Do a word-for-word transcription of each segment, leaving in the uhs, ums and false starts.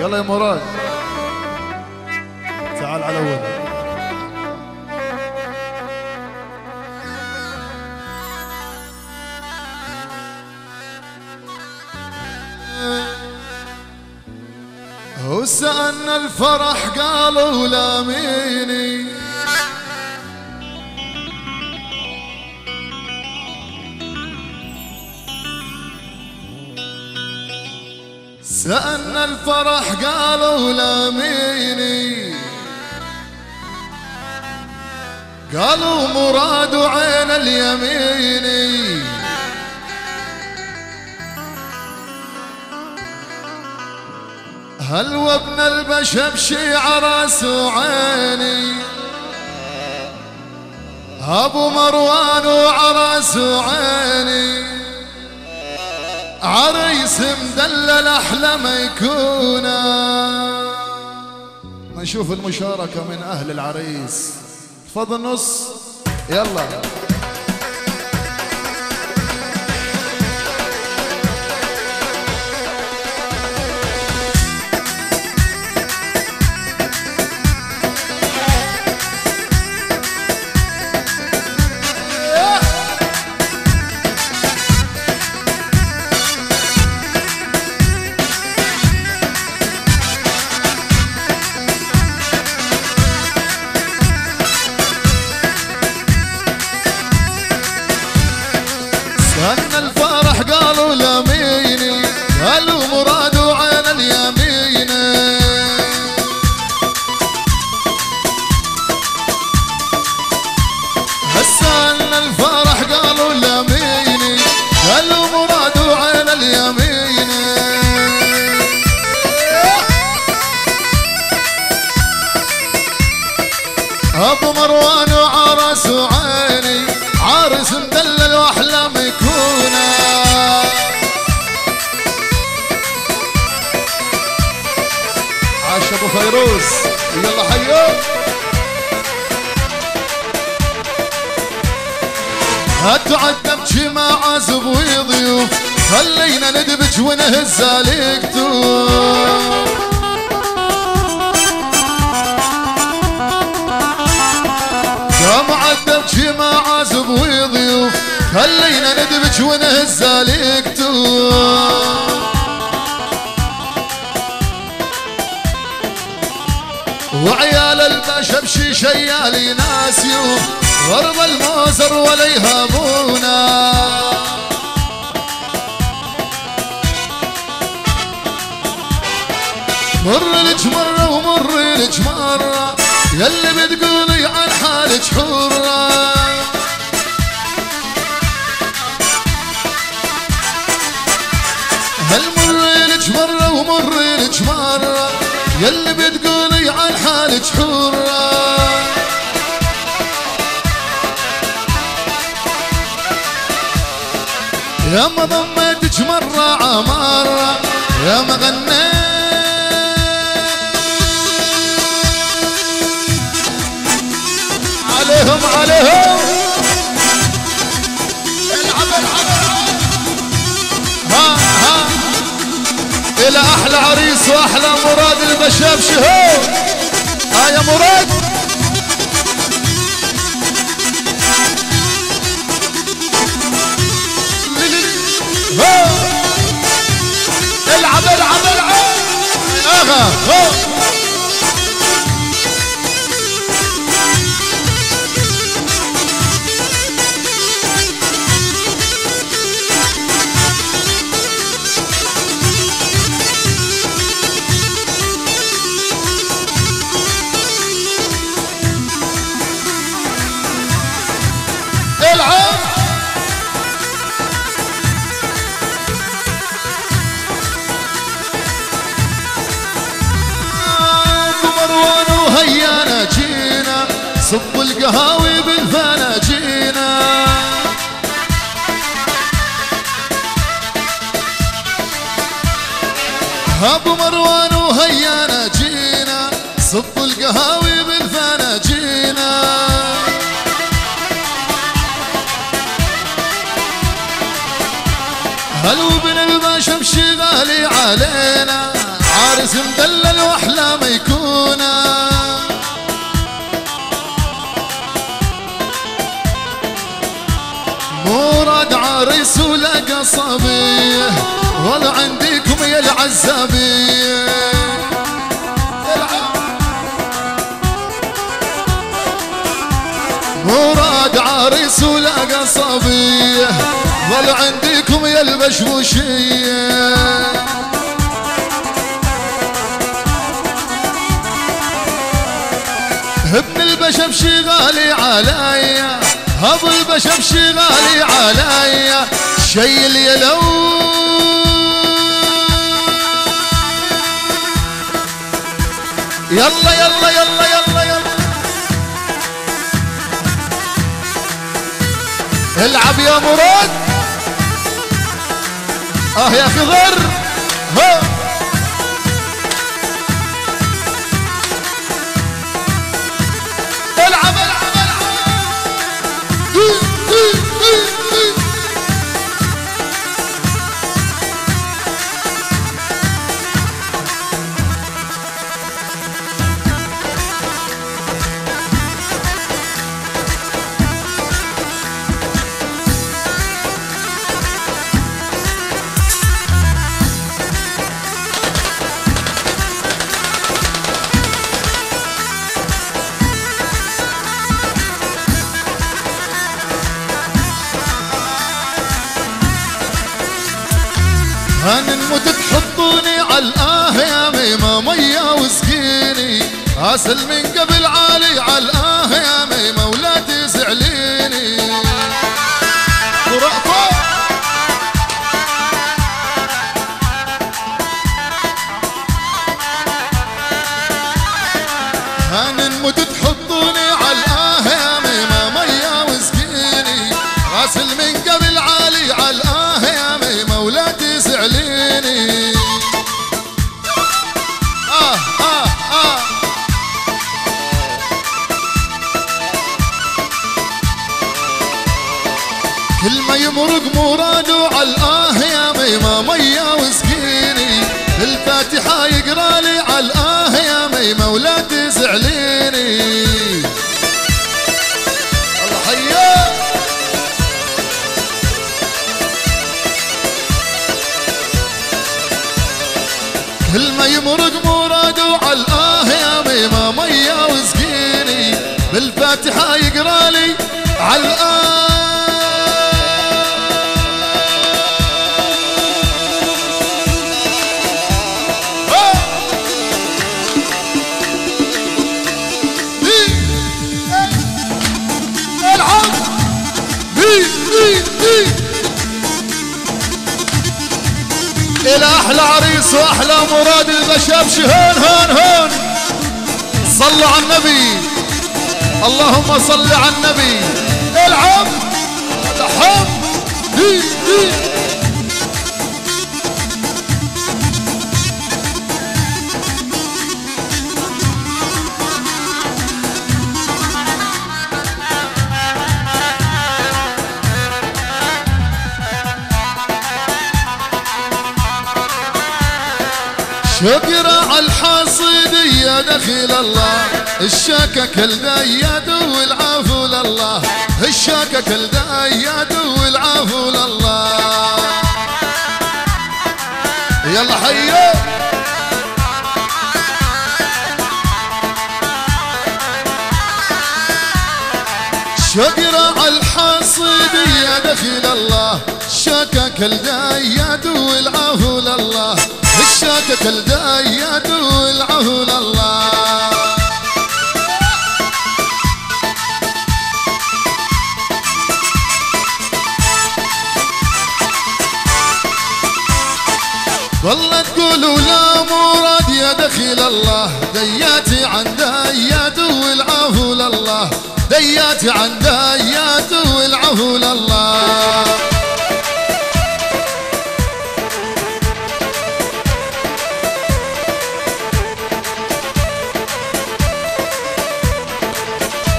يلا يا مراد تعال على اول. وسألنا الفرح قالوا لاميني، سألنا الفرح قالوا لاميني، قالوا مراد عين اليميني، هل وابن البشبشه عرس عيني، ابو مروان وعرس عيني، عريس مدلل احلى ما يكونه. نشوف المشاركه من اهل العريس، فضل نص يلا. أبو مروان وعرس عيني، عرس مدلل وأحلى ما يكونه. عاش أبو فيروز، يلا حيو. هاتوا عدنا بجماعة زبوي ضيوف، خلينا ندبج ونهز الكتوب. جماعة زبوي ضيوف، خلينا ندبج ونهز الكتوب. وعيال البشبشه شيالي ناس يوم، غرب الموزر ولا يهابونا. مر لك مره ومر لك مره، يلي بتقولي عن حالك حرة. هل مريلك مرة ومريلك مرة، يلي بتقولي عن حالك حرة. يا ما ضميتك مرة عمارة، يا ما غنيت عليهم عليهم. العب العب ها ها، إلى أحلى عريس وأحلى مراد البشابشه. ها يا مراد، العب العب العب. أغا هو صب القهاوي بالفناجينا، ابو مروان وهيانا جينا، صب القهاوي بالفناجينا. هل وابن البشبشه غالي علينا، عارس مدلل واحلام يكونه، مراد عارس ولا قصبيه ولا عندكم يا العزابيه. مراد عارس ولا قصبيه ولا عندكم يا البشوشيه. ابن البشابشه غالي عليا، ابو البشابشه غالي عليا، شيل يا لو يلا يلا يلا يلا يلا العب يا مراد. اه يا اخي غر ها أنا نموت تحطوني عالآه يا ميمة مية وسكيني، أسل من قبل عالي عالآه يا ميمة ولا تزعليني. أنا نموت تحطوني عالآه يا ميمة مية وسكيني، أسل من قبل عالي عالآه يا ميمة ولا تزعليني. آه آه آه كل ما يمرق مراد عالآه يا ميمة مية وسكيني، الفاتحة يقرالي عالآه يا ميمة ولا تزعليني. الله حياك كل ما يمرق مراد وعالآه يا ميمة مية وسقيني، بالفاتحة يقرالي عالآه. إلى أحلى عريس وأحلى مراد البشابشه. هون هون هون صلوا على النبي، اللهم صل على النبي. العب الحب دي دي شكرا عالحاصد يا دخيل الله، الشاكك الدياد والعافو لله، الشاكك الدياد والعافو لله. يلا حيو شكرا عالحاصد يا دخيل الله، الشاكك الدياد والعافو لله، الشاكك الدياد والعافو لله. والله تقولوا لا مراد يا دخيل الله، دياتي عن دياد والعافو لله، دياتي عن دياد والعافو لله.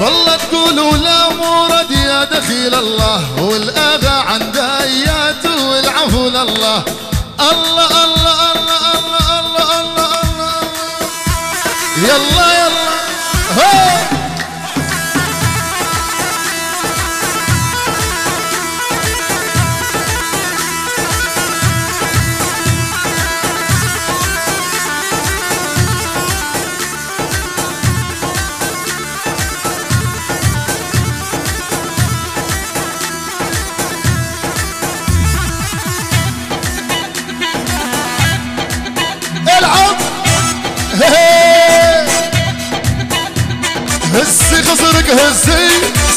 والله تقولوا لا مراد يا دخيل الله، والأذى عن ديات والعفو لله. الله الله الله الله الله الله الله خصرك هزي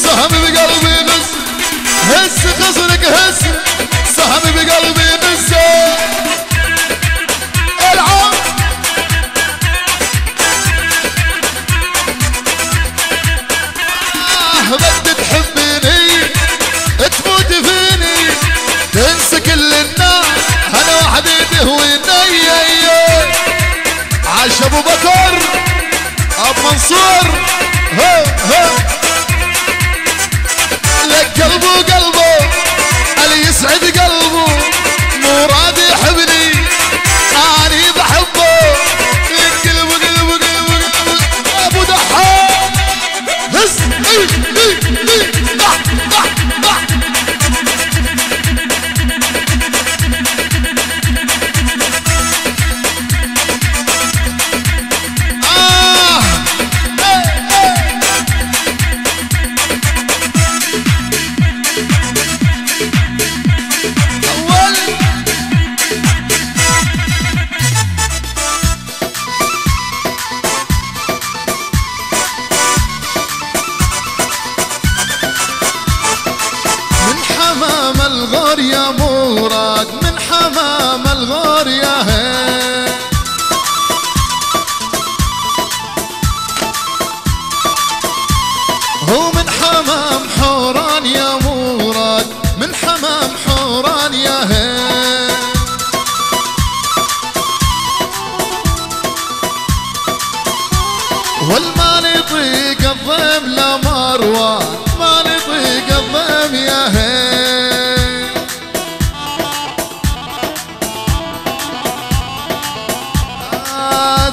سهم بقلبي غز، هز خصرك هز سهم بقلبي غز. العب بدي تحبيني تموت فيني تنسى كل الناس انا وحدي تهويني. عاش ابو بكر ابو منصور ها ها لك قلبه قلبه اللي يسعد قلبه. مراد يحبني اني بحبه لك قلبه قلبه قلبه قلبه. ابو دحام هز اي اي اي دح دح دح.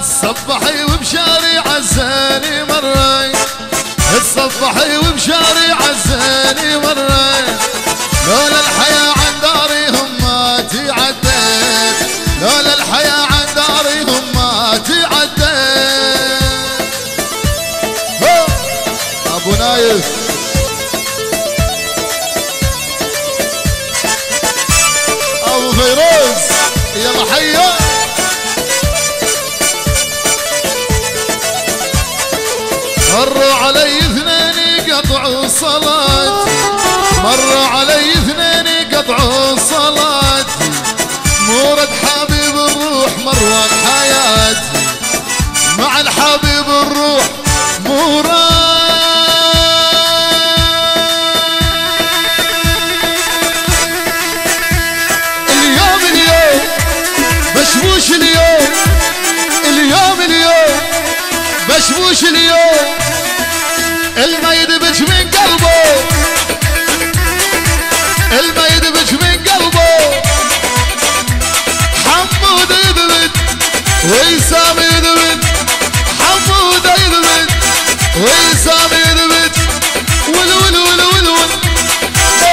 تصبحي وبشاري عزاني مرة، تصبحي وبشاري عزاني مرة، لولا الحياة عن دارهم ما تعديت، لولا الحياة عن دارهم ما تعديت. ابو نايف ابو فيروز يلا حيا. مروا علي اثنين قطعوا صلاتي، مروا علي اثنين قطعوا صلاتي، مراد حبيب الروح مراد حياتي، مع الحبيب الروح مراد. اليوم اليوم بشبوش اليوم، اليوم اليوم بشبوش اليوم، الما يدبج من قلبه، الما يدبج من قلبه، حمود يدبج ويسام يدبج، حمود يدبج ويسام يدبج، ول ول ول ول ول. ويسام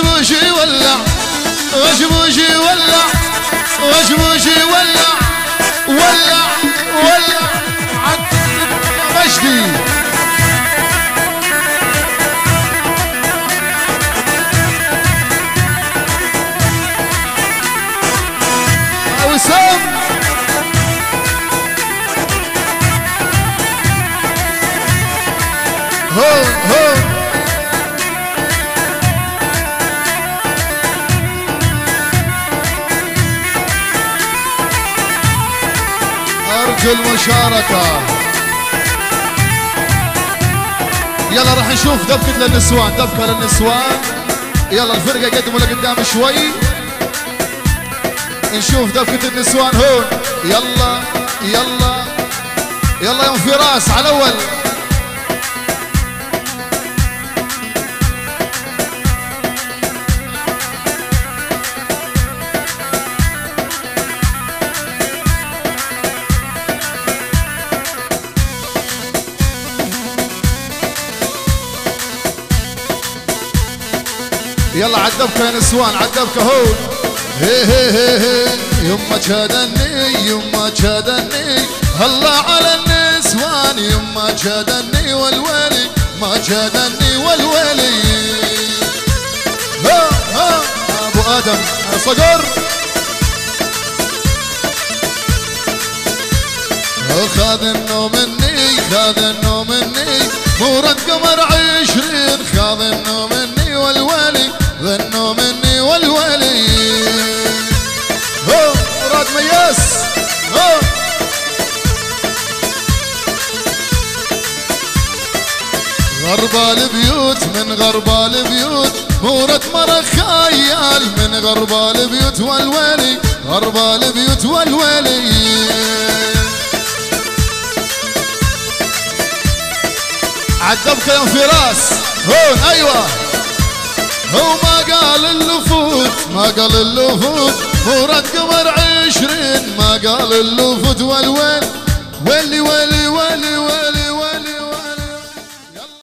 غشموش يولع غشموش يولع غشموش يولع ولع ولع عتب مجدي وسام هو هو المشاركة. يلا راح نشوف دبكة للنسوان، دبكة للنسوان. يلا الفرقة قدموا لقدام شوي نشوف دبكة النسوان هون. يلا يلا يلا يوم فراس على الأول. يلا عالدبكة يا نسوان عالدبكة هون. هي هي هي هي يما جادني يما جادني الله على النسوان يما جادني والويلي ما جادني والويلي. ها ها ابو ادم صقر خذ النوم مني خذ النوم مني مورد قمر عشرين خذ النوم مني والويلي غنوا مني والولي. هو مراد مياس هو غربال البيوت من غربال البيوت مورد مرة خيال من غربال البيوت والولي غربال البيوت والولي. عالدبكة يا فراس هون. ايوه هو ما قال اللفوت ما قال اللفوت مورد قمر عشرين ما قال اللفوت والويل ويلي ويلي ويلي ويلي